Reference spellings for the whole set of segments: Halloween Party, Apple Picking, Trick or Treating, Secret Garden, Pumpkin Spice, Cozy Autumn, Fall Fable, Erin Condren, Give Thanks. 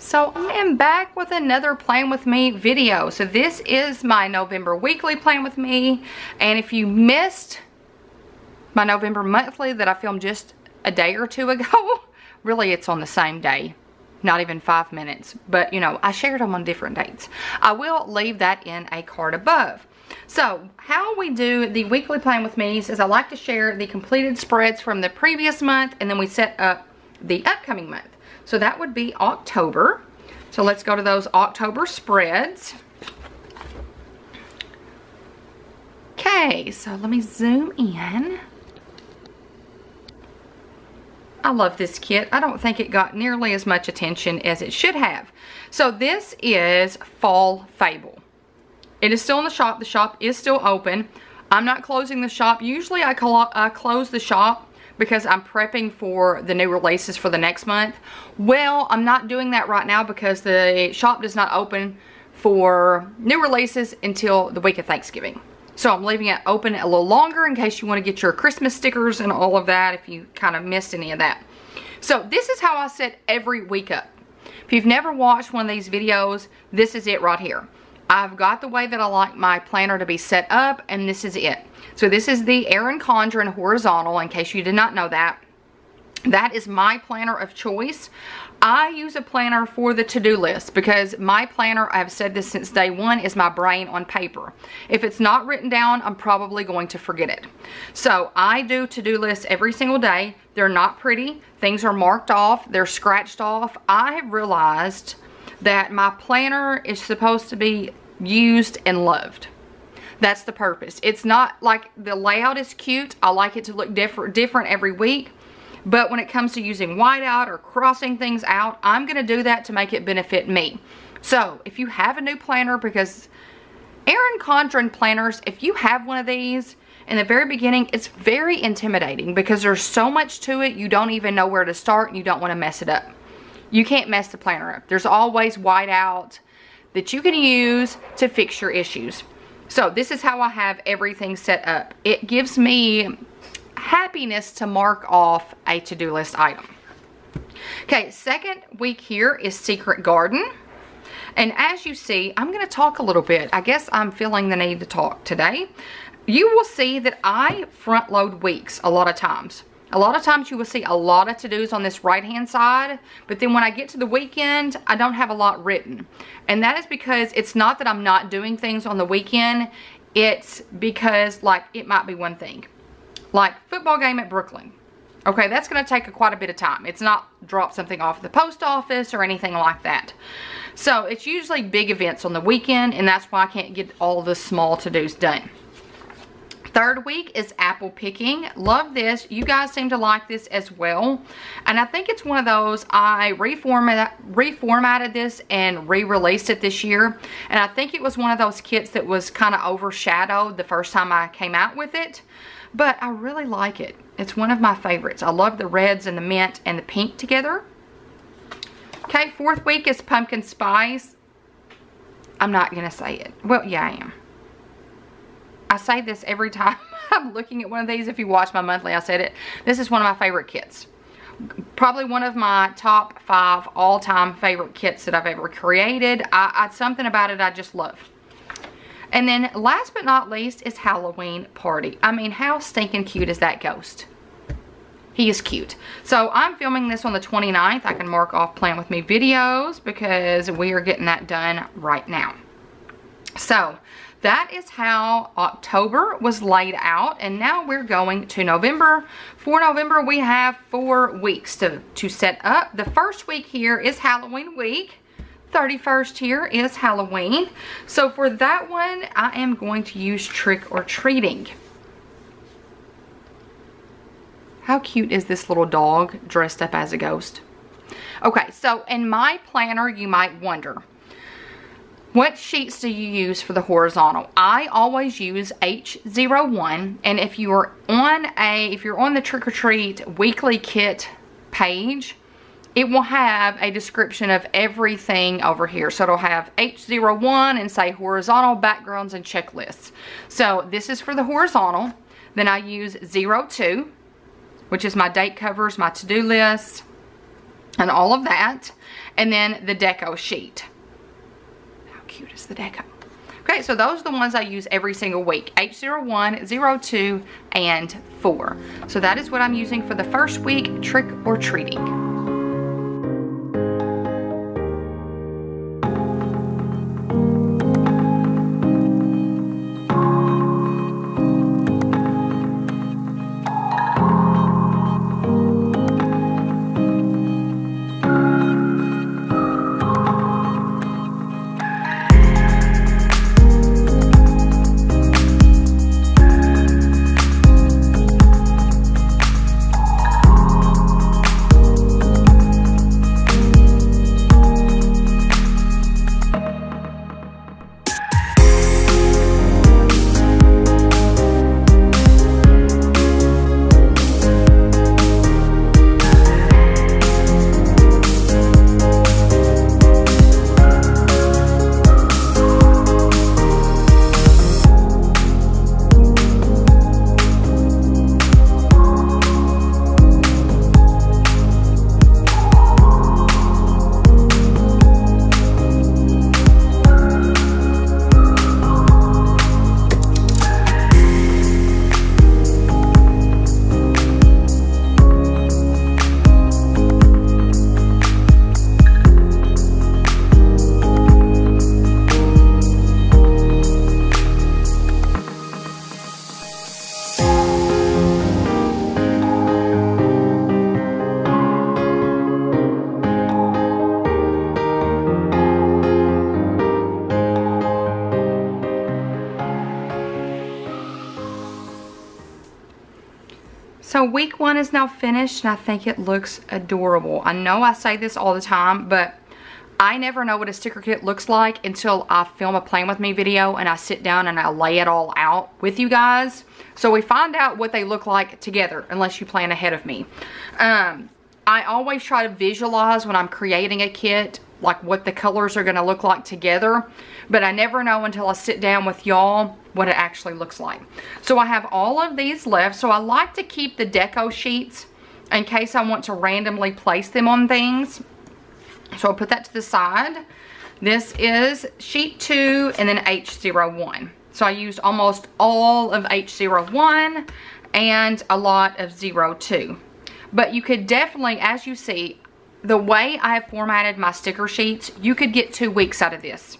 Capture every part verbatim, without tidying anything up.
So I am back with another Plan With Me video. So this is my November weekly Plan With Me. And if you missed my November monthly that I filmed just a day or two ago, really it's on the same day, not even five minutes. But you know, I shared them on different dates. I will leave that in a card above. So how we do the weekly Plan With Me's is I like to share the completed spreads from the previous month, and then we set up the upcoming month. So that would be October. So let's go to those October spreads. Okay, so let me zoom in. I love this kit. I don't think it got nearly as much attention as it should have. So this is Fall Fable. It is still in the shop. The shop is still open. I'm not closing the shop. Usually I, cl- I close the shop because I'm prepping for the new releases for the next month. Well, I'm not doing that right now because the shop does not open for new releases until the week of Thanksgiving. So I'm leaving it open a little longer in case you want to get your Christmas stickers and all of that if you kind of missed any of that. So this is how I set every week up. If you've never watched one of these videos, this is it right here. I've got the way that I like my planner to be set up, and this is it. So this is the Erin Condren horizontal, in case you did not know that. That is my planner of choice. I use a planner for the to-do list because my planner, I've said this since day one, is my brain on paper. If it's not written down, I'm probably going to forget it. So I do to-do lists every single day. They're not pretty. Things are marked off. They're scratched off. I have realized that my planner is supposed to be used and loved. That's the purpose. It's not like the layout is cute. I like it to look different different every week. But when it comes to using whiteout or crossing things out, I'm going to do that to make it benefit me. So if you have a new planner, because Erin Condren planners, if you have one of these in the very beginning, it's very intimidating because there's so much to it. You don't even know where to start, and you don't want to mess it up. You can't mess the planner up. There's always whiteout that you can use to fix your issues. So this is how I have everything set up. It gives me happiness to mark off a to-do list item. Okay, second week here is Secret Garden. And as you see, I'm going to talk a little bit. I guess I'm feeling the need to talk today. You will see that I front load weeks a lot of times. A lot of times you will see a lot of to-dos on this right-hand side, but then when I get to the weekend, I don't have a lot written. And that is because it's not that I'm not doing things on the weekend. It's because, like, it might be one thing. Like, football game at Brooklyn. Okay, that's going to take a, quite a bit of time. It's not drop something off at the post office or anything like that. So, it's usually big events on the weekend, and that's why I can't get all the small to-dos done. Third week is Apple Picking. Love this. You guys seem to like this as well. And I think it's one of those, I reformat, reformatted this and re-released it this year. And I think it was one of those kits that was kind of overshadowed the first time I came out with it. But I really like it. It's one of my favorites. I love the reds and the mint and the pink together. Okay, fourth week is Pumpkin Spice. I'm not going to say it. Well, yeah, I am. I say this every time I'm looking at one of these. If you watch my monthly, I said it. This is one of my favorite kits. Probably one of my top five all-time favorite kits that I've ever created. I, I something about it I just love. And then last but not least is Halloween Party. I mean, how stinking cute is that ghost? He is cute. So I'm filming this on the twenty-ninth. I can mark off Plan With Me videos because we are getting that done right now. So that is how October was laid out, and now we're going to November. For November, we have four weeks to, to set up. The first week here is Halloween week. thirty-first here is Halloween. So for that one, I am going to use Trick or Treating. How cute is this little dog dressed up as a ghost? Okay, so in my planner, you might wonder, what sheets do you use for the horizontal? I always use H zero one, and if you are on a if you're on the Trick or Treat weekly kit page, it will have a description of everything over here. So it'll have H zero one and say horizontal backgrounds and checklists. So this is for the horizontal. Then I use zero two, which is my date covers, my to-do lists, and all of that, and then the deco sheet. How cute is the deco? Okay, so those are the ones I use every single week, eight, zero, one, zero, two, and four. So that is what I'm using for the first week, Trick or Treating. So week one is now finished, and I think it looks adorable. I know I say this all the time, but I never know what a sticker kit looks like until I film a Plan With Me video and I sit down and I lay it all out with you guys. So we find out what they look like together, unless you plan ahead of me. Um, I always try to visualize when I'm creating a kit, like what the colors are gonna look like together, but I never know until I sit down with y'all what it actually looks like. So I have all of these left. So I like to keep the deco sheets in case I want to randomly place them on things. So I'll put that to the side. This is sheet two and then H zero one. So I used almost all of H zero one and a lot of zero two. But you could definitely, as you see, the way I have formatted my sticker sheets, you could get two weeks out of this.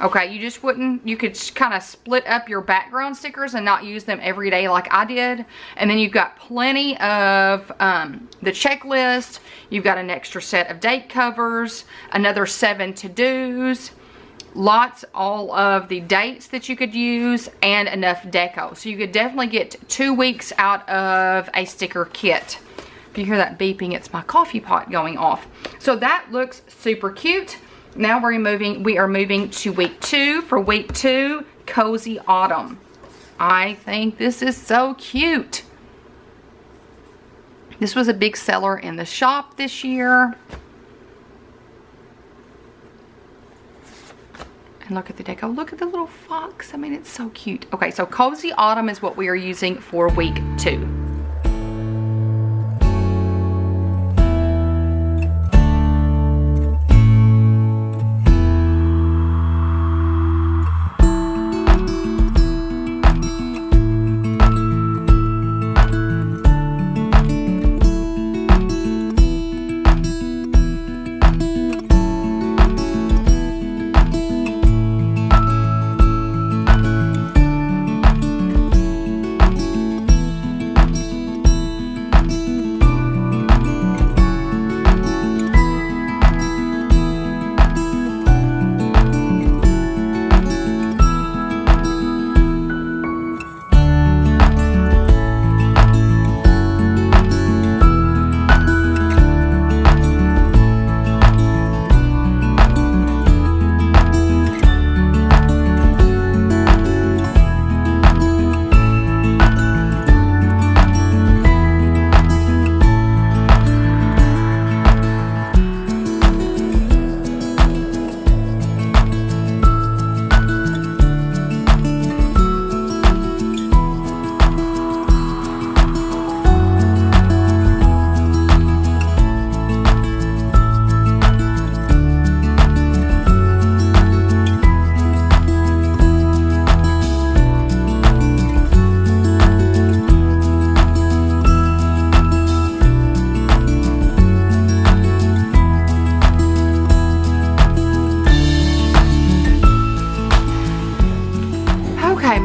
Okay, you just wouldn't, you could kind of split up your background stickers and not use them every day like I did. And then you've got plenty of um, the checklist. You've got an extra set of date covers, another seven to-dos, lots all of the dates that you could use, and enough deco. So you could definitely get two weeks out of a sticker kit. If you hear that beeping, it's my coffee pot going off. So that looks super cute. Now we're moving, we are moving to week two. For week two, Cozy Autumn. I think this is so cute. This was a big seller in the shop this year. And look at the deco. Look at the little fox. I mean, it's so cute. Okay, so Cozy Autumn is what we are using for week two.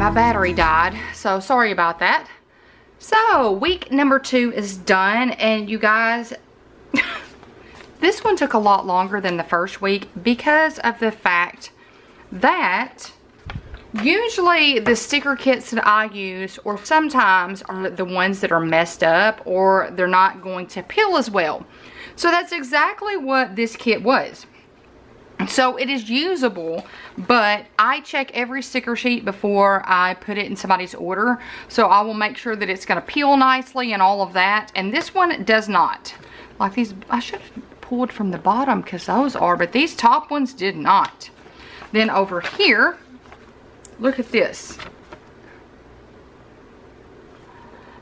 my battery died, so sorry about that. So week number two is done, and you guys, this one took a lot longer than the first week because of the fact that usually the sticker kits that I use or sometimes are the ones that are messed up or they're not going to peel as well. So that's exactly what this kit was. So it is usable, but I check every sticker sheet before I put it in somebody's order. So I will make sure that it's going to peel nicely and all of that. And this one does not. Like these, I should have pulled from the bottom because those are, but these top ones did not. Then over here, look at this.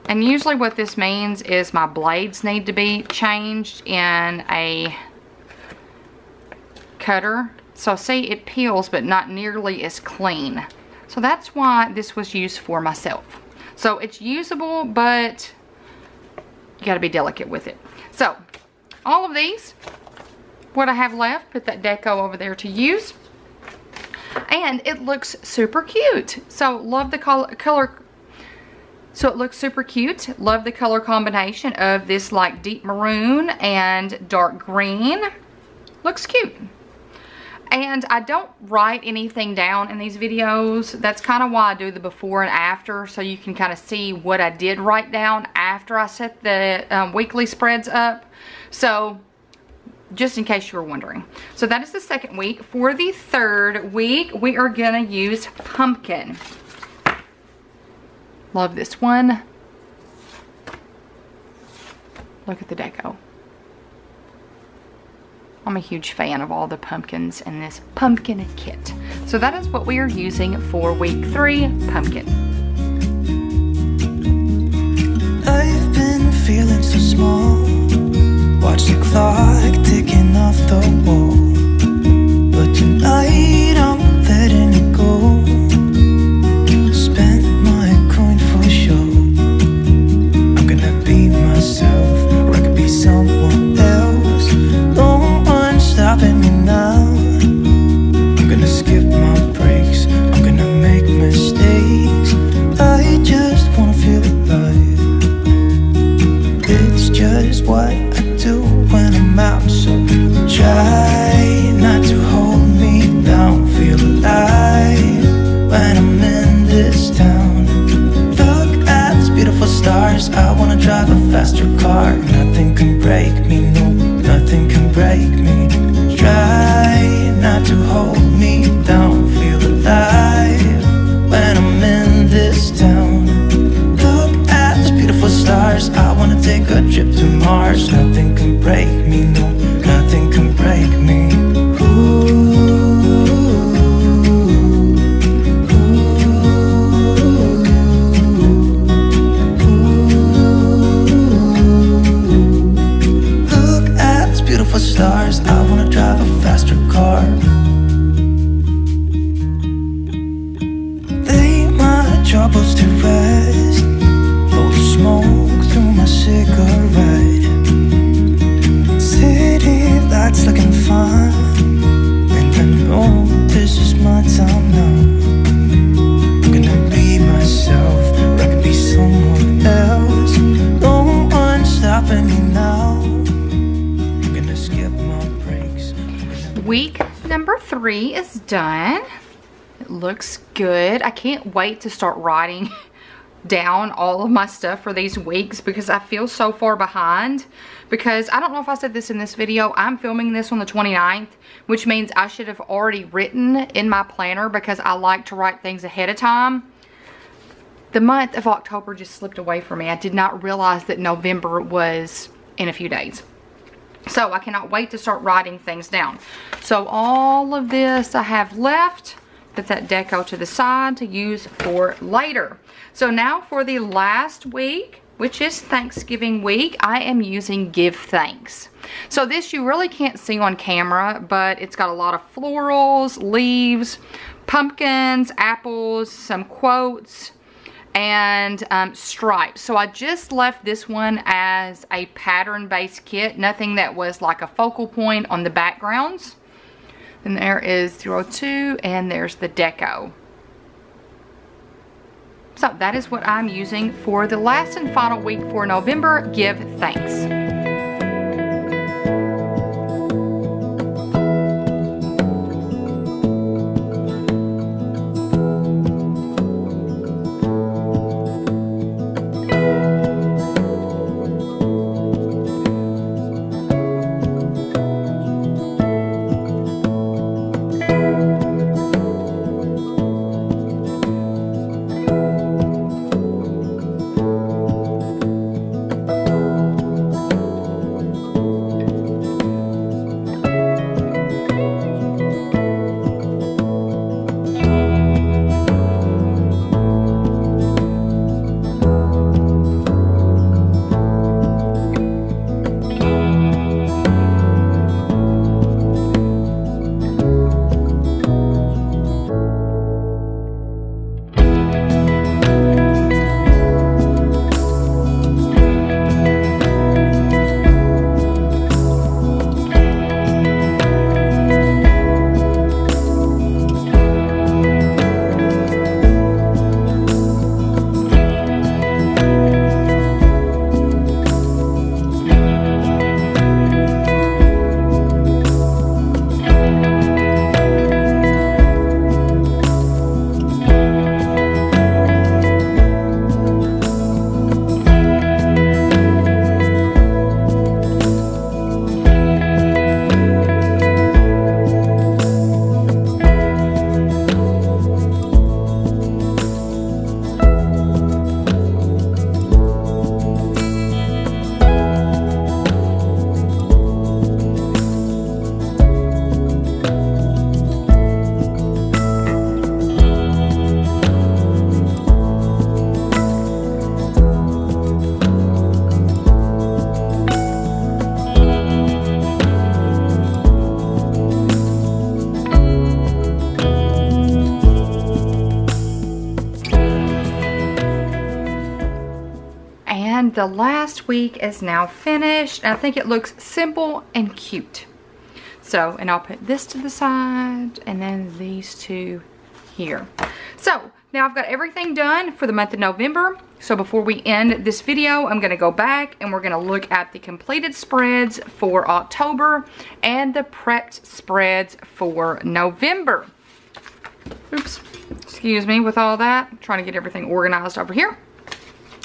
And usually what this means is my blades need to be changed in a cutter. So see, it peels but not nearly as clean. So that's why this was used for myself. So it's usable, but you got to be delicate with it. So all of these, what I have left, put that deco over there to use, and it looks super cute. So love the color, color so it looks super cute. Love the color combination of this, like deep maroon and dark green. Looks cute. And I don't write anything down in these videos. That's kind of why I do the before and after, so you can kind of see what I did write down after I set the um, weekly spreads up. So just in case you were wondering. So that is the second week. For the third week, we are gonna use pumpkin. Love this one. Look at the deco. I'm a huge fan of all the pumpkins in this pumpkin kit. So that is what we are using for week three, pumpkin. I've been feeling so small. Watch the clock ticking off the wall. But tonight I'm letting it go. Spent my coin for show. I'm gonna be myself, or I could be someone else. No one's stopping me now. I'm gonna skip my breaks. I'm gonna make mistakes. I just wanna feel alive. It's just what I do when I'm out. So try not to hold me down. Feel alive when I'm in this town. Look at these beautiful stars. I wanna drive a faster car. Nothing can break me, no, nothing can break me. Try not to hold me down. Feel alive when I'm in this town. Look at these beautiful stars. I wanna take a trip to Mars. Nothing can break me, no, nothing can break me. Ooh, ooh, ooh, ooh. Look at these beautiful stars. I wanna drive a faster car. Lay my troubles to rest. Blow the smoke through my cigarette. City lights looking fine, and I know this is my time now. I'm gonna be myself, or I could be someone else. No one's stopping me now. I'm gonna skip my breaks. Week number three is done. It looks good. I can't wait to start writing down all of my stuff for these weeks because I feel so far behind. Because I don't know if I said this in this video, I'm filming this on the twenty-ninth, which means I should have already written in my planner because I like to write things ahead of time. The month of October just slipped away from me. I did not realize that November was in a few days. So I cannot wait to start writing things down. So all of this I have left. Put that deco to the side to use for later. So now for the last week, which is Thanksgiving week, I am using Give Thanks. So this you really can't see on camera, but it's got a lot of florals, leaves, pumpkins, apples, some quotes, and um, stripes. So I just left this one as a pattern-based kit, nothing that was like a focal point on the backgrounds. And there is zero two, and there's the deco. So that is what I'm using for the last and final week for November, Give Thanks. The last week is now finished. I think it looks simple and cute. So, and I'll put this to the side and then these two here. So now I've got everything done for the month of November. So before we end this video, I'm gonna go back and we're gonna look at the completed spreads for October and the prepped spreads for November. Oops, excuse me with all that. I'm trying to get everything organized over here.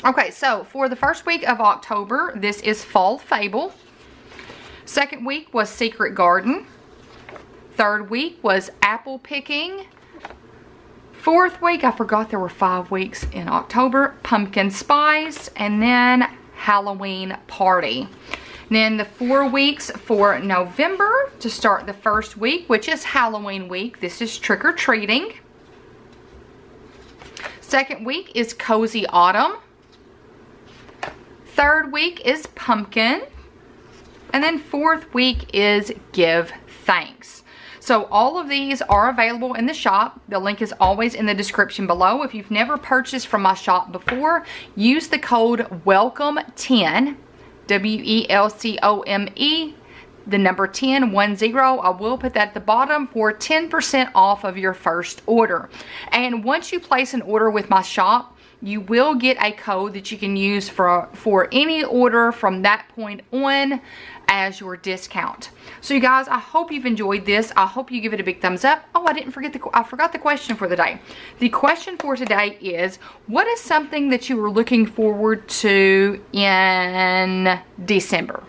Okay, so for the first week of October, this is Fall Fable. Second week was Secret Garden. Third week was Apple Picking. Fourth week, I forgot there were five weeks in October, Pumpkin Spice, and then Halloween Party. And then the four weeks for November to start the first week, which is Halloween week. This is Trick or Treating. Second week is Cozy Autumn. Third week is Pumpkin, and then fourth week is Give Thanks. So all of these are available in the shop. The link is always in the description below. If you've never purchased from my shop before, use the code WELCOME ten, W E L C O M E, the number ten, one zero. I will put that at the bottom for ten percent off of your first order. And once you place an order with my shop, you will get a code that you can use for, for any order from that point on as your discount. So you guys, I hope you've enjoyed this. I hope you give it a big thumbs up. Oh, I didn't forget the, I forgot the question for the day. The question for today is, what is something that you were looking forward to in December?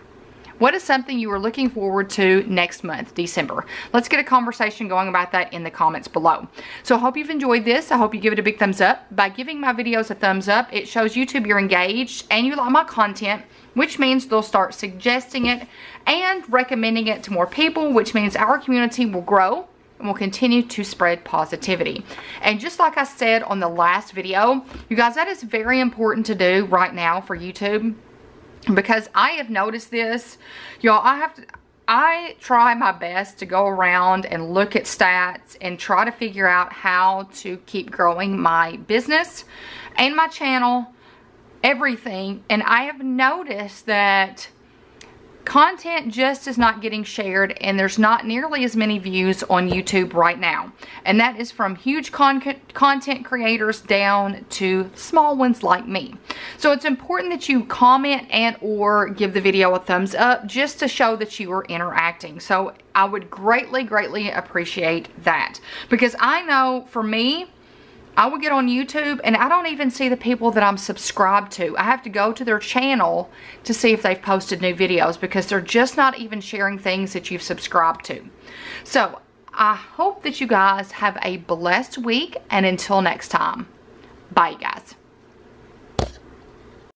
What is something you are looking forward to next month, December? Let's get a conversation going about that in the comments below. So I hope you've enjoyed this. I hope you give it a big thumbs up. By giving my videos a thumbs up, it shows YouTube you're engaged and you like my content, which means they'll start suggesting it and recommending it to more people, which means our community will grow and will continue to spread positivity. And just like I said on the last video, you guys, that is very important to do right now for YouTube. Because I have noticed this, y'all, I have to, I try my best to go around and look at stats and try to figure out how to keep growing my business and my channel, everything. And I have noticed that Content just is not getting shared, and there's not nearly as many views on YouTube right now. And that is from huge con content creators down to small ones like me. So it's important that you comment and or give the video a thumbs up just to show that you are interacting. So I would greatly, greatly appreciate that. Because I know for me, I would get on YouTube and I don't even see the people that I'm subscribed to. I have to go to their channel to see if they've posted new videos because they're just not even sharing things that you've subscribed to. So I hope that you guys have a blessed week, and until next time, bye you guys.